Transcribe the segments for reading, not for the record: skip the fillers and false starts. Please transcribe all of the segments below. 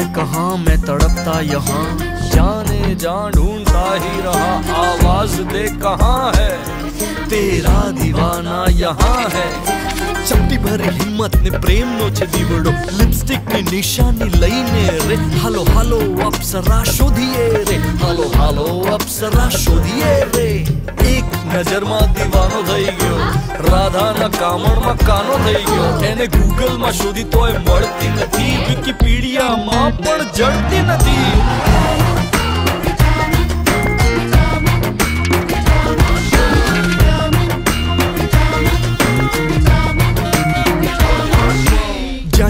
मैं कहाँ, मैं तड़पता यहाँ, जाने जान ढूंढता ही रहा। आवाज दे कहाँ है, तेरा दीवाना यहाँ है। चट्टी भरी हिम्मत ने प्रेम नो छेड़ो, लिपस्टिक ने निशानी लईने रे। हालो हालो अप्सरा शोधिए रे, हालो हालो अप्सरा शोधिए रे। एक नजर में दीवानो थई गयो, राधा ना कामण में कानो थई गयो। एने गूगल में शोधी तो मळती नथी, विकिपीडिया में पण जड़ती नथी।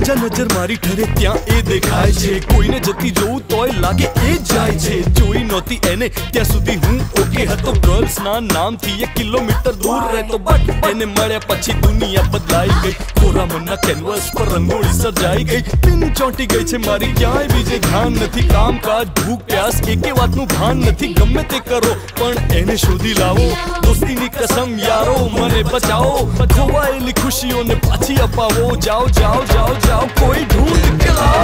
ज्या नजर मारी ठरे त्या ए देखाय छे, कोई ने जती जोऊ तोय लागे ए जाय छे। जोई नोती एने त्या सुधी हूं ओके हतो, गर्ल्स ना नाम थी ये किलोमीटर दूर रहतो। बट एने मळ्या पछी दुनिया बदलाई गई, कोरा मन्ना कैनवस पर रंगोली सजाई गई। दिन चौंटी गई छे मारी, क्यांय बीजे ध्यान नथी। काम काज भूख प्यास एके वातनु भान नथी, गम्मे ते करो पण एने शोधी लावो। दोस्ती नी कसम यारो मने बचाओ, जोवायेली खुशीओ ने पाछी अपावो। जाओ जाओ जाओ जाओ कोई ढूंढ के लाओ।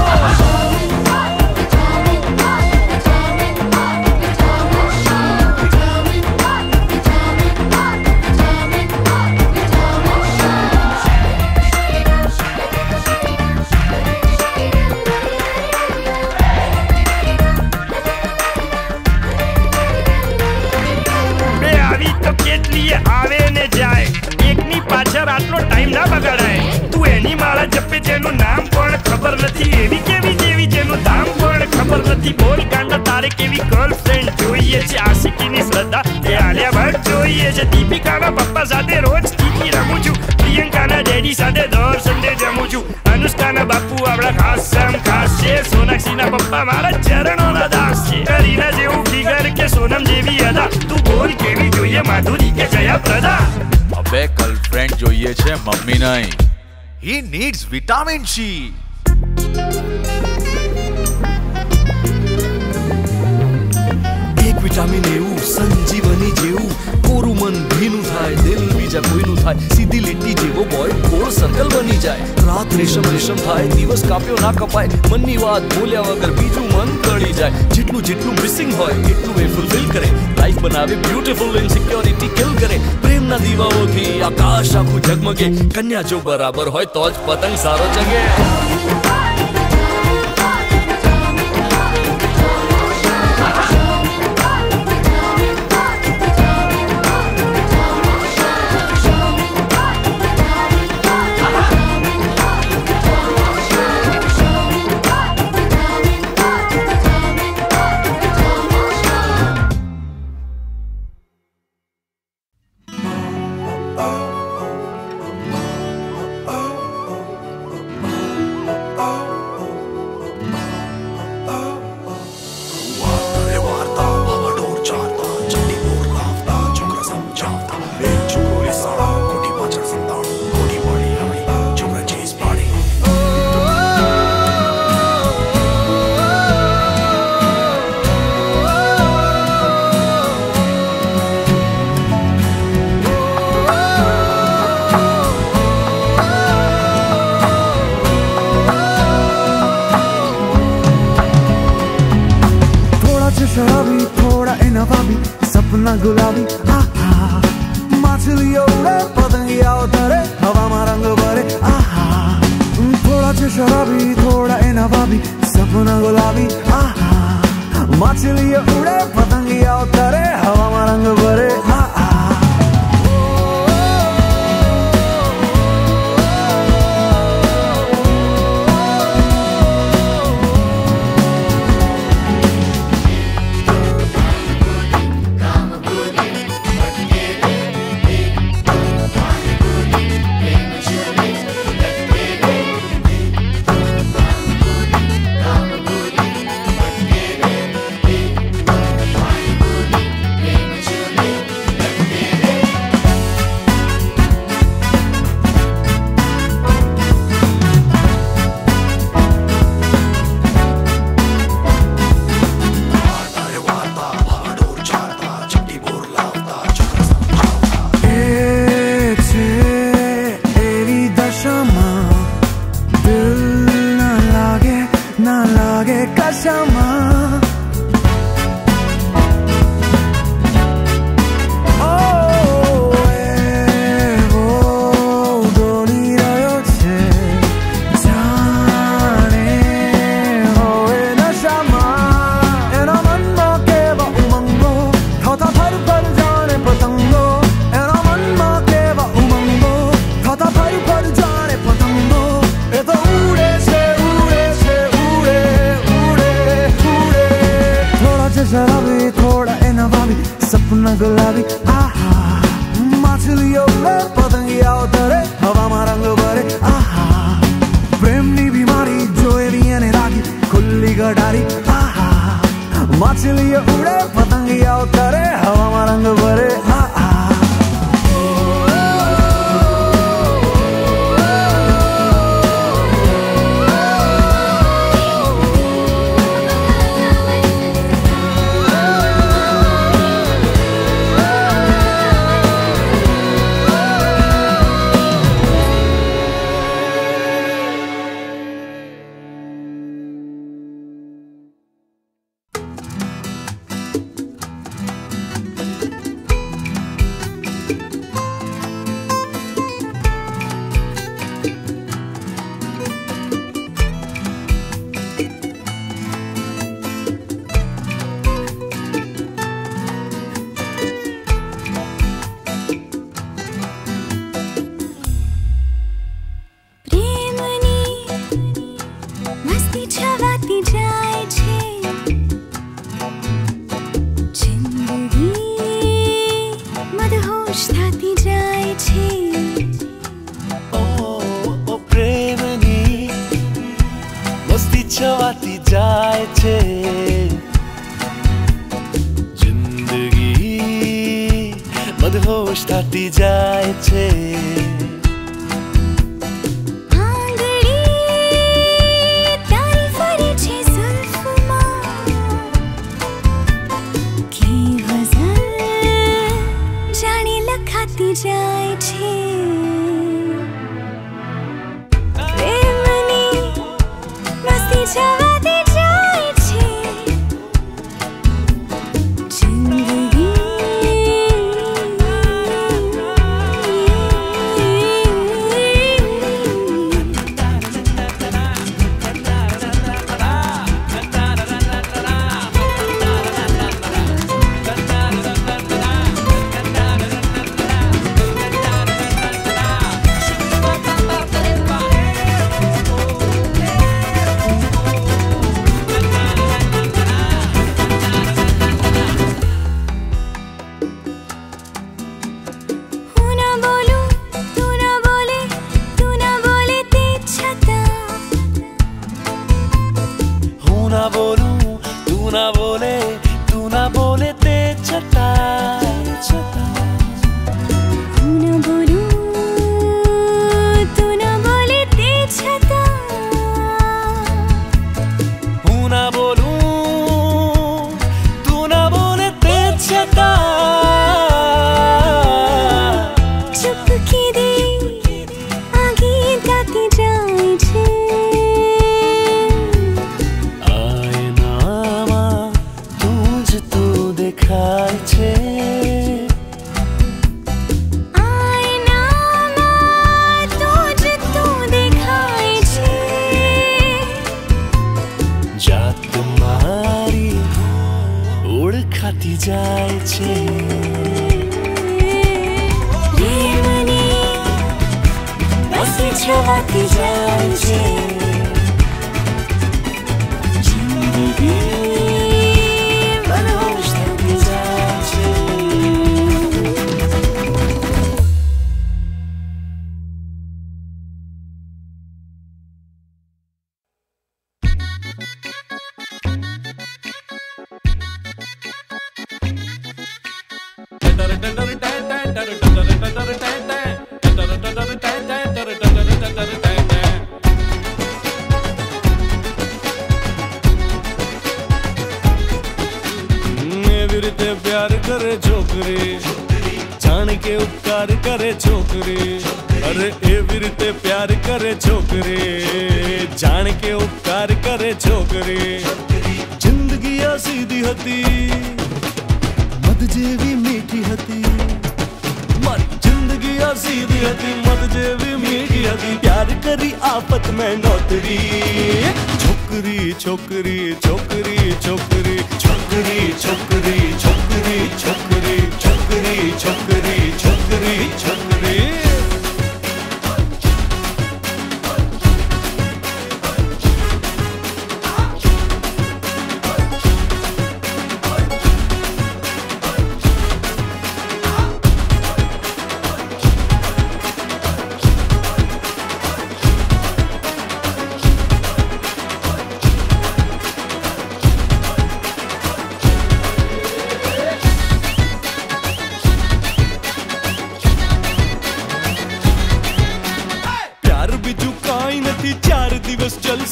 अबे गर्लफ्रेंड જોઈએ છે મમ્મી નહીં, he needs vitamin she. એક વિટામિન એવું સંજીવની જેવું, કોરું મન ભીનું થાય, દિલ બીજા કોઈનું થાય। સીધી લીટી જેવો બોય ગોળ સર્કલ બની જાય, રાત રેશમ રેશમ થાય, દિવસ કાપ્યો ના કપાય। મનની વાત બોલ્યા વગર બીજું મન કળી જાય, જેટલું જેટલું મિસિંગ હોય એટલું એ ફૂલફિલ કરે। લાઈફ બનાવે બ્યુટીફુલ, ઇનસિક્યોરિટી કિલ કરે। પ્રેમના દીવાઓથી આકાશ આખું ઝગમગે, કન્યા જો બરાબર હોય તો જ પતંગ સારો ચગે। गुलाबी आहा मछलियों उड़े, पतंगिया उतरे, हवा में रंग भरे। आहा थोड़ा सा शराबी, थोड़ा इनाबाबी, सपना गुलाबी। आहा मछलियों उड़े, पतंगिया उतरे, हवा में रंग भरे। आहा sama शराबी थोड़ा ए नवाबी सपना गुलाबी आहा मछलियों में पतंगिया उतरे हवा में रंग भरे आहा प्रेम नी बीमारी जो एरिया ने राखी खुली गटारी आहा मछलियों उड़े पतंगिया उतरे हवा में रंग भरे आहा। जान के उपकार करे छोकरी। मीठी हती मद जेवी मीठी हती मर जिंदगी असीदी हती मद जेवी मीठी हती प्यार करी आफत में नौतरी छोकरी छोकरी छोकरी छोकरी छोकरी छोकरी छोकरी छोकरी छोकरी छोकरी छोकरी छोकरी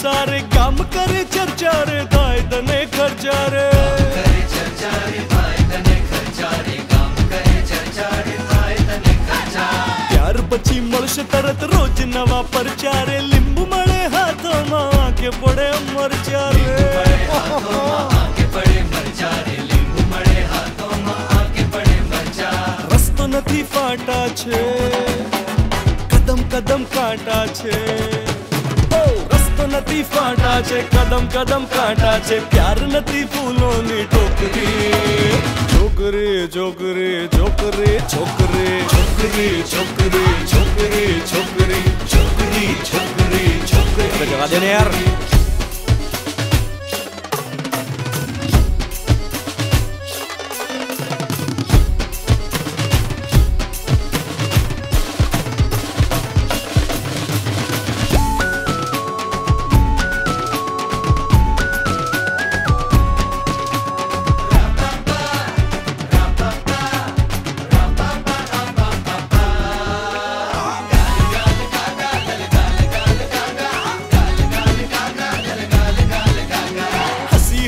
सारे काम करे चर्चा रे दाय दने खर्चा रे करे चर्चा रे दाय दने खर्चा रे काम करे चर्चा रे दाय दने खर्चा प्यार बची मलश तरत रोज नवा परचा रे लिंबू मळे हाथों मां के पड़े मरचा रे हाथों मां के पड़े मरचा रे लिंबू मळे हाथों मां के पड़े मरचा रस्तो नथी फाटा छे कदम कदम काटा छे नती फाटा छे कदम कदम काटा छे प्यार नती फूलों नी टोकरी छोकरी छोकरी छोकरी छोकरी छोकरी छोकरी छोकरी छोकरी छोकरी छोकरी छोकरी लगा देने यार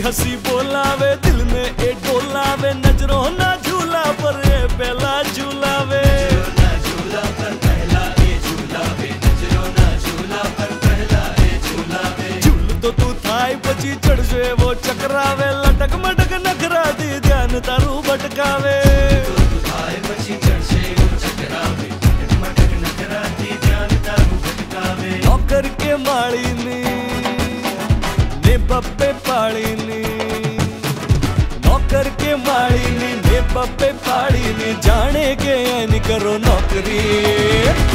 हसी बोलावे दिल में ए डोलावे नजरों ना झूला पर ए पहला झूलावे ना झूला पर पहला ए झूलावे नजरों ना झूला पर पहला ए झूलावे झूल तो तू थाई पची चढ़ जे वो चकरावे लटक मटक नखरा दी ध्यान तारू भटकावे तू थाई पची चढ़ जे वो चकरावे लटक मटक नखरा दी ध्यान तारू भटकावे नौकर के माली नी ने बप्पे पाली करके माड़ी ने पप्पे पाड़ी ने जाने के ऐन करो नौकरी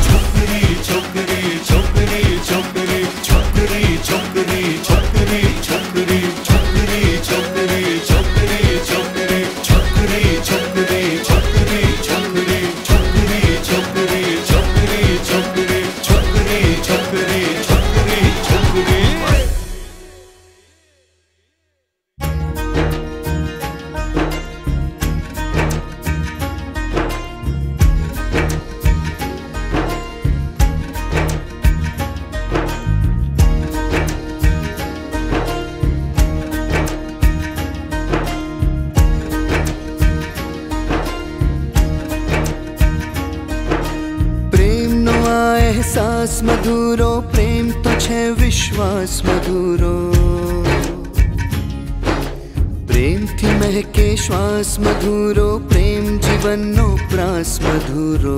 छोकरी छोकरी छोकरी छोकरी छोकरी छोकरी छोकरी छोकरी छोकरी छोकरी छोकरी छोकरी छोकरी छोकरी छोकरी छोकरी छोकरी छोकरी छोकरी छोकरी छोकरी छोकरी छोकरी छोकरी एहसास मधुरो प्रेम तो छे विश्वास मधुरो प्रेम थी महके श्वास मधुरो प्रेम जीवन नो प्रास मधुरो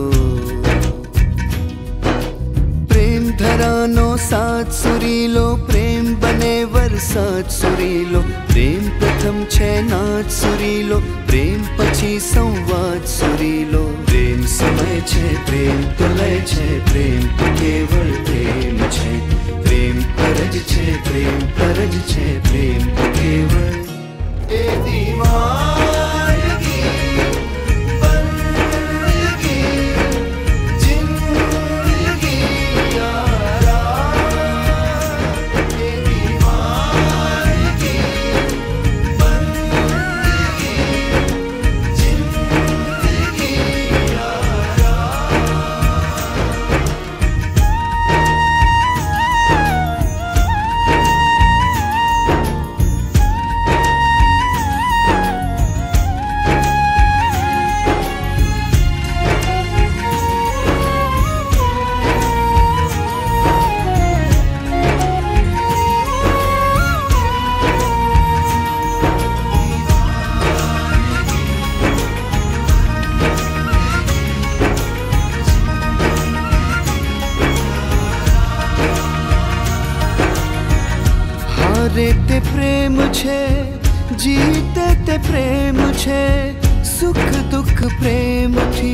प्रेम धरानो साथ सुरीलो प्रेम बने वरसाद सुरीलो प्रेम प्रथम छे नाच सुरीलो प्रेम पछी संवाद सुरीलो प्रेम समय छे प्रेम तो लय छे प्रेम तो केवल प्रेम छे प्रेम परज छे प्रेम परज छे प्रेम तो केवल ए दीवानगी हारे ते प्रेम छे, जीते ते प्रेम छे, सुख दुख प्रेम थी,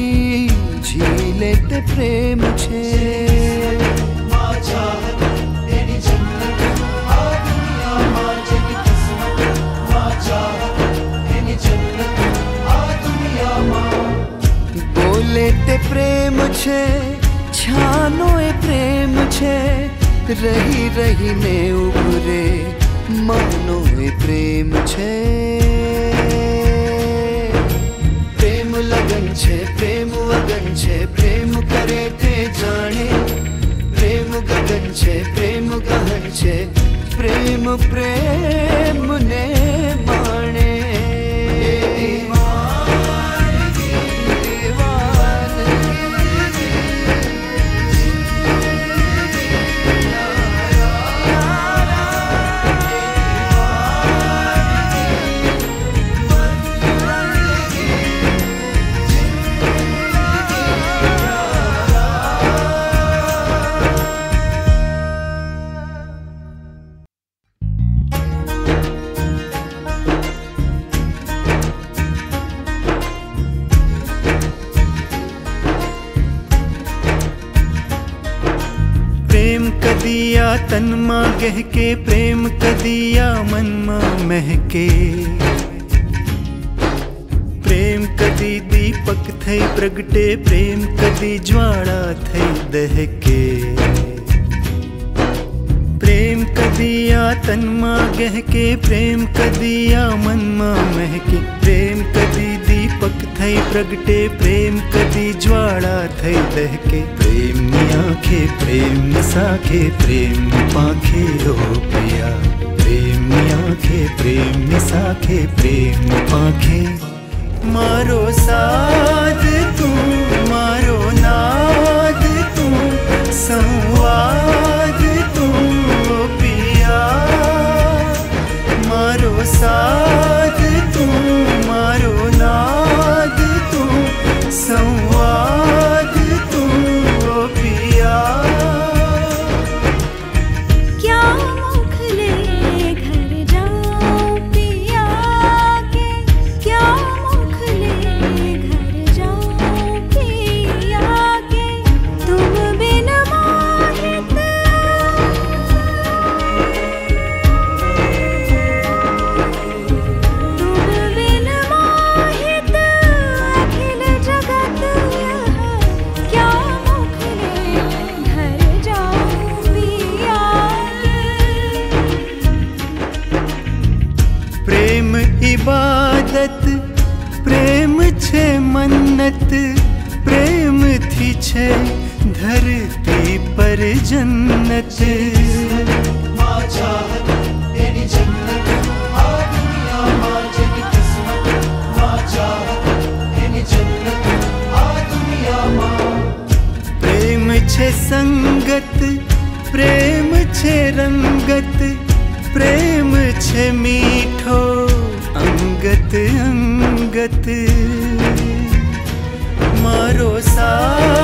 झीले ते प्रेम छे। बोले ते प्रेम छे, छानो ए प्रेम छे, रही रही ने उभरे मानो ए प्रेम छे। प्रेम लगन छे, प्रेम वगन छे, प्रेम करे ते जाने, प्रेम गगन छे, प्रेम गहन छे, प्रेम प्रेम ने माने। तन मां गहके प्रेम कदिया मन मां महके, प्रेम कदी दीपक थई प्रगटे, प्रेम कदी ज्वाला थई दहके। प्रेम कदिया तन मां गहके, प्रेम कदिया मन मां महके, प्रेम कदी दीपक थई प्रगटे, प्रेम कदी ज्वाला थई दहके। प्रेम आँखे प्रेम साखे प्रेम पाखे हो प्रिया, प्रेम आँखे प्रेम साखे प्रेम पाखे। मारो साध तू, मारो नाद तू, संवाद तू पिया। मारो साध तू, मारो नाद तू, संवाद। प्रेम थी छे धरती पर जन्नत, प्रेम छे संगत, प्रेम छे रंगत, प्रेम छे मीठो अंगत अंगत। मारो सा